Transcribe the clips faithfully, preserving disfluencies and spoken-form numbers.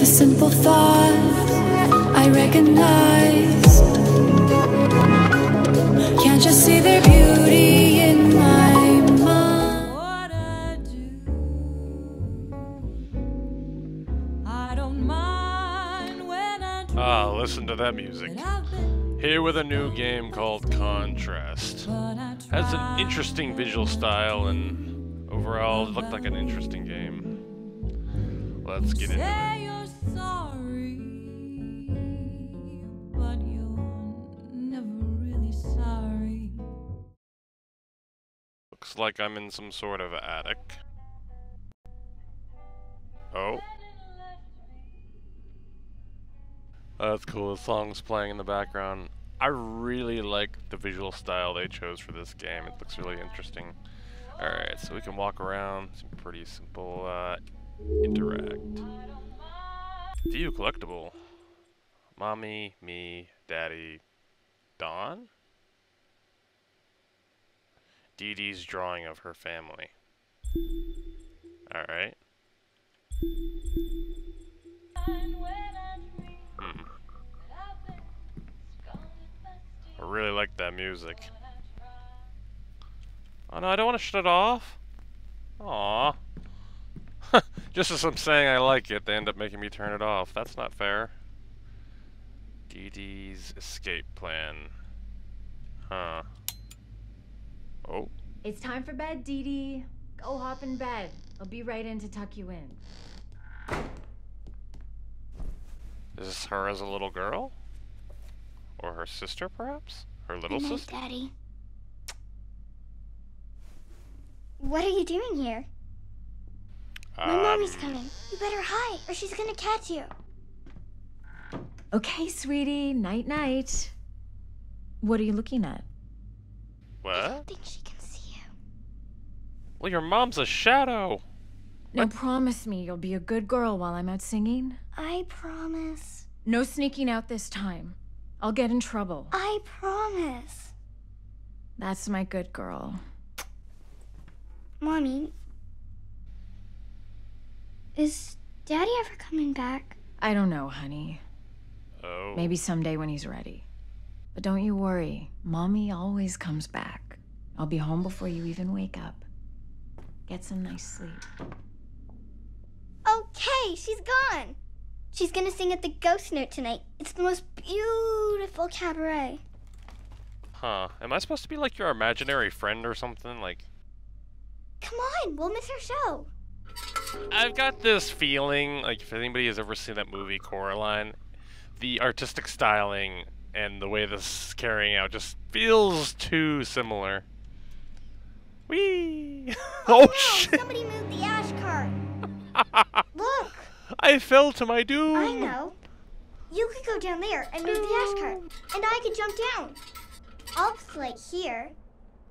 the simple thoughts I recognized. Can't you see their beauty in my mind? What I do, I don't mind when I do. Ah, listen to that music. Here with a new game called Contrast. Has an interesting visual style and overall it looked like an interesting game. Let's get into it. Looks like I'm in some sort of attic. Oh. That's cool, the song's playing in the background. I really like the visual style they chose for this game. It looks really interesting. Alright, so we can walk around. Some pretty simple, uh, interact. View collectible. Mommy, me, daddy, Dawn? Dee Dee's drawing of her family. Alright. I really like that music. Oh no, I don't want to shut it off. Aww. Just as I'm saying I like it, they end up making me turn it off. That's not fair. Dee Dee's escape plan. Huh. Oh. It's time for bed, Dee Dee. Go hop in bed. I'll be right in to tuck you in. Is this her as a little girl? Or her sister, perhaps? Her little Good night, sister? Daddy. What are you doing here? Um, My mommy's coming. You better hide, or she's gonna catch you. Okay, sweetie. Night-night. What are you looking at? What? I don't think she can see you. Well, your mom's a shadow. Now what? Promise me you'll be a good girl while I'm out singing. I promise. No sneaking out this time. I'll get in trouble. I promise. That's my good girl. Mommy, is Daddy ever coming back? I don't know, honey. Oh. Maybe someday when he's ready. But don't you worry. Mommy always comes back. I'll be home before you even wake up. Get some nice sleep. Okay, she's gone. She's gonna sing at the Ghost Note tonight. It's the most beautiful cabaret. Huh. Am I supposed to be like your imaginary friend or something? Like... Come on, we'll miss her show. I've got this feeling, like if anybody has ever seen that movie Coraline, the artistic styling and the way this is carrying out just feels too similar. Whee! Oh, oh no, shit! Somebody moved the ash cart! Look! I fell to my doom! I know. You could go down there and move the ash cart, and I could jump down. I'll play here,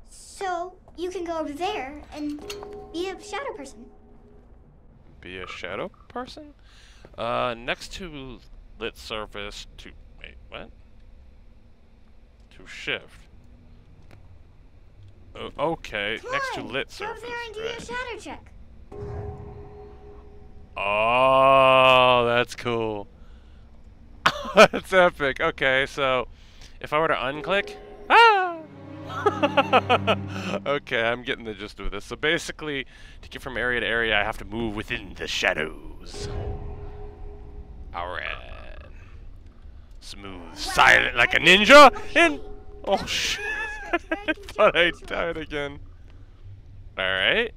so you can go over there and be a shadow person. Be a shadow person? Uh, next to lit surface to... wait, what? To shift. Uh, okay, Come next on, to lit surface. Go over there and do right. your shadow check. Oh, that's cool. That's epic. Okay, so if I were to unclick... Ah! Okay, I'm getting the gist of this. So basically, to get from area to area, I have to move within the shadows. Alright. Smooth, silent like a ninja, and... Oh, shit. I thought I died again. Alright.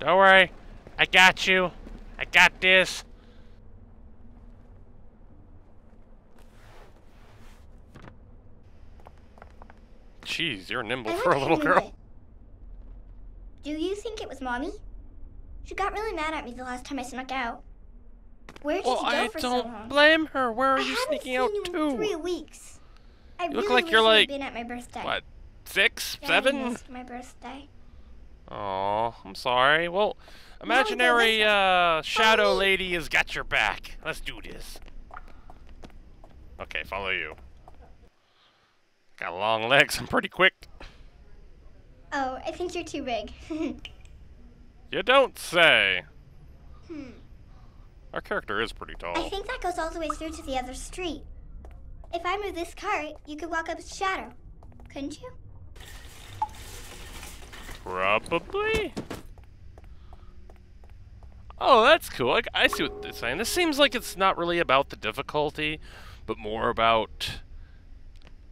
Don't worry, I got you. I got this. Jeez, you're nimble for a little girl. Do you think it was Mommy? She got really mad at me the last time I snuck out. Where did you go for so long? I don't blame her. Where are you sneaking out to? I haven't seen you in three weeks. I really wish you had been at my birthday. What? Six? Seven? I missed my birthday. Oh, I'm sorry. Well, imaginary uh, shadow lady has got your back. Let's do this. Okay, follow you. Got long legs. I'm pretty quick. Oh, I think you're too big. You don't say. Hmm. Our character is pretty tall. I think that goes all the way through to the other street. If I move this cart, you could walk up its shadow, couldn't you? Probably. Oh, that's cool. I, I see what they're saying. This seems like it's not really about the difficulty, but more about...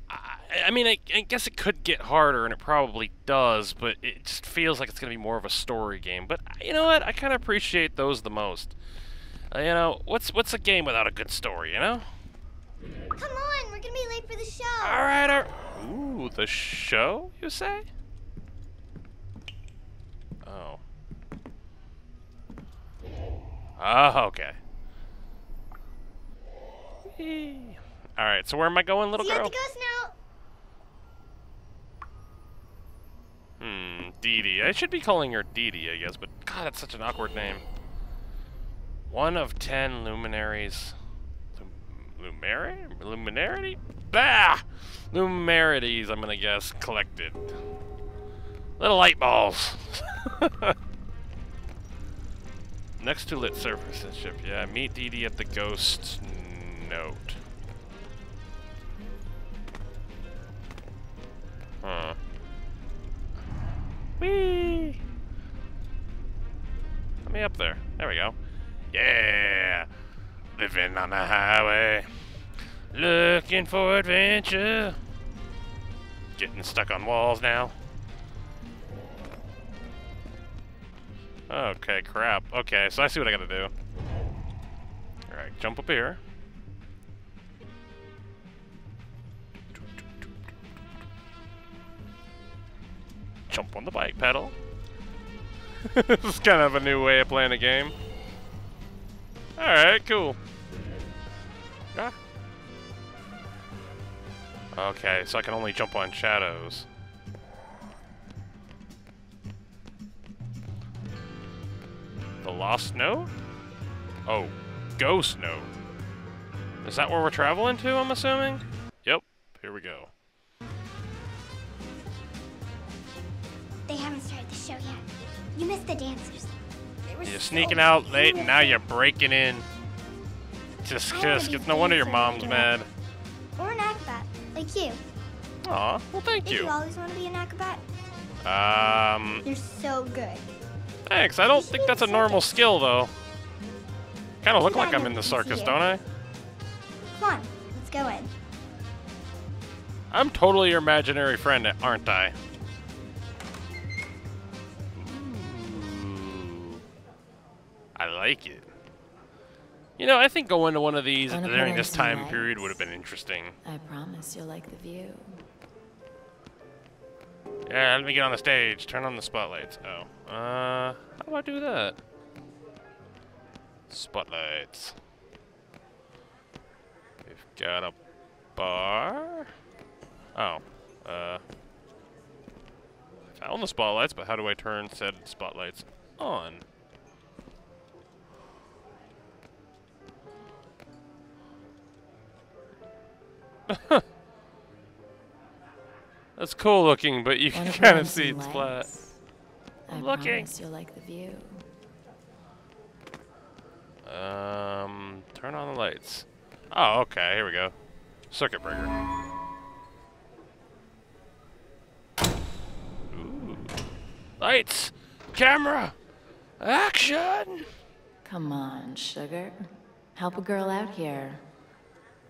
I, I mean, I, I guess it could get harder, and it probably does, but it just feels like it's going to be more of a story game. But you know what? I kind of appreciate those the most. Uh, you know, what's what's a game without a good story, you know? Come on, we're going to be late for the show. All right. Our, ooh, the show, you say? Oh. Oh, okay. All right, so where am I going, little See girl? See you at the ghost now. Hmm, Dee Dee. I should be calling her Dee Dee, I guess, but God, that's such an awkward name. One of ten luminaries. Luminary? Luminarity? Bah! Lumarities, I'm gonna guess, collected. Little light balls. Next to lit surface and ship. Yeah, meet Dee Dee at the ghost note. Huh. Whee! Let me up there. There we go. Yeah! Living on the highway. Looking for adventure. Getting stuck on walls now. Okay, crap. Okay, so I see what I gotta do. Alright, jump up here. Jump on the bike pedal. This is kind of a new way of playing a game. Alright, cool. Ah. Okay, so I can only jump on shadows. The lost note? Oh, ghost note. Is that where we're traveling to, I'm assuming? Yep, here we go. They haven't started the show yet. You missed the dancers. You're sneaking out late and now you're breaking in. Just kiss. It's no wonder your mom's mad. Or an acrobat, like you. Aw, well thank you. Did you always want to be an acrobat? Um... You're so good. Thanks, I don't think that's a normal skill though. Kind of look like I'm in the circus, don't I? Come on, let's go in. I'm totally your imaginary friend, aren't I? I like it. You know, I think going to one of these during this time period would have been interesting. I promise you'll like the view. Yeah, let me get on the stage. Turn on the spotlights. Oh. Uh, how do I do that? Spotlights. We've got a bar. Oh. Uh. I found the spotlights, but how do I turn said spotlights on? That's cool looking, but you can kind of see it's flat. I'm looking. You like the view. Um, turn on the lights. Oh, okay. Here we go. Circuit breaker. Ooh. Lights, camera, action. Come on, sugar. Help a girl out here.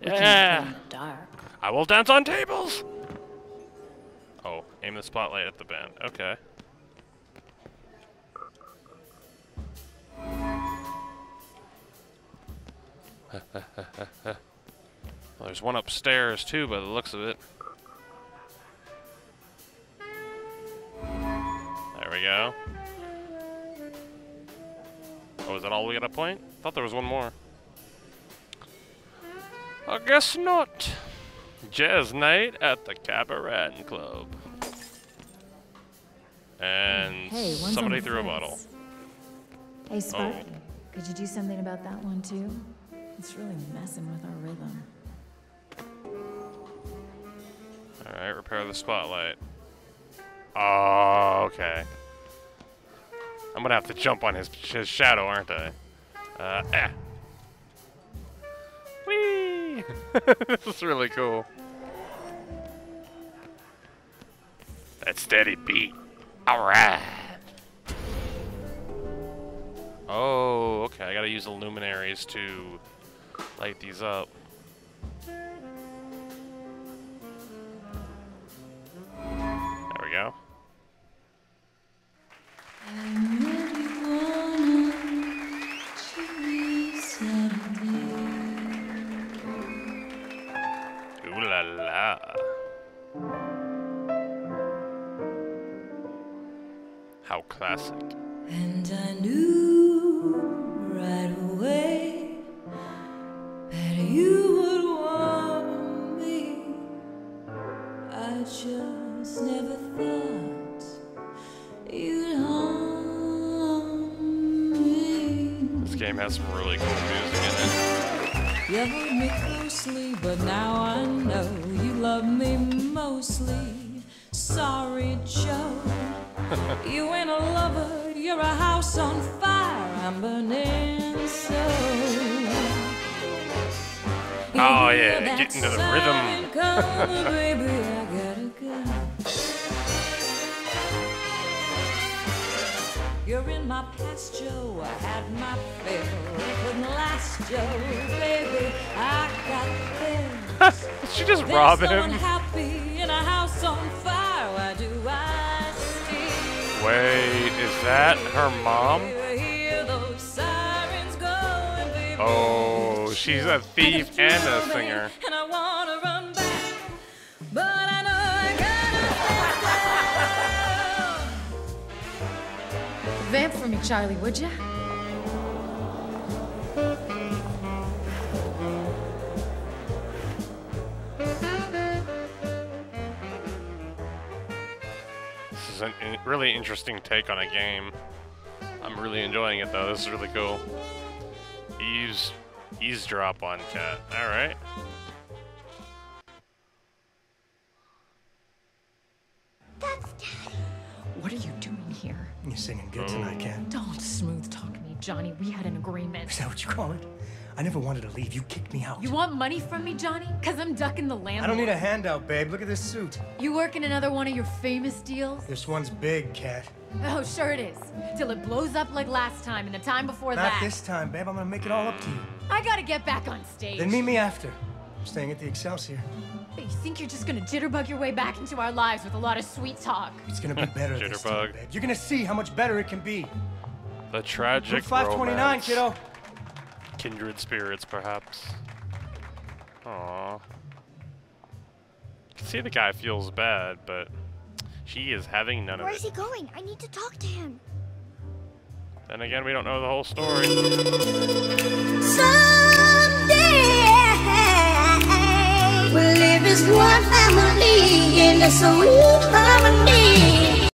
Yeah. Dark. I will dance on tables. Oh, aim the spotlight at the band. Okay. Well, there's one upstairs too, by the looks of it. There we go. Oh, is that all we got to point? I thought there was one more. I guess not. Jazz night at the Cabaret Club. And hey, somebody threw a bottle. Hey, Sparky, oh. Could you do something about that one, too? It's really messing with our rhythm. All right, repair the spotlight. Oh, okay. I'm going to have to jump on his, his shadow, aren't I? Uh, eh. Whee! This is really cool. That's steady beat. Alright. Oh, okay. I gotta use the luminaries to light these up. There we go. Ooh la la. How classic. And I knew right away that you would want me. I just never thought you'd harm me. This game has some really cool music in it. You hold me closely, but now I know you love me mostly. Sorry, Joe. You ain't a lover, you're a house on fire. I'm burning so. Oh yeah, get into the rhythm. Cover, baby, I gotta go. You're in my past, Joe. I had my fill. It couldn't last, Joe. Baby, I got this. She just robbed him. Happy in a house on fire. Why do I? Wait, is that her mom? Oh, she's a thief and a singer. Vamp for me, Charlie, would ya? An in really interesting take on a game. I'm really enjoying it though. This is really cool. Eaves eavesdrop on cat. All right. That's Daddy. What are you doing here? You're singing good oh. tonight, Cat. Don't smooth talk me, Johnny. We had an agreement. Is that what you call it? I never wanted to leave. You kicked me out. You want money from me, Johnny? Because I'm ducking the landlord. I don't need a handout, babe. Look at this suit. You working another one of your famous deals? This one's big, Cat. Oh, sure it is. Till it blows up like last time and the time before Not that. Not this time, babe. I'm going to make it all up to you. I got to get back on stage. Then meet me after. I'm staying at the Excelsior. But you think you're just going to jitterbug your way back into our lives with a lot of sweet talk? It's going to be better this time, babe. You're going to see how much better it can be. The tragic five twenty-nine, kiddo. Kindred spirits, perhaps. Aww. You can see the guy feels bad, but she is having none of it. Where is he going? I need to talk to him. Then again, we don't know the whole story. Someday we'll live as one family in a sweet harmony.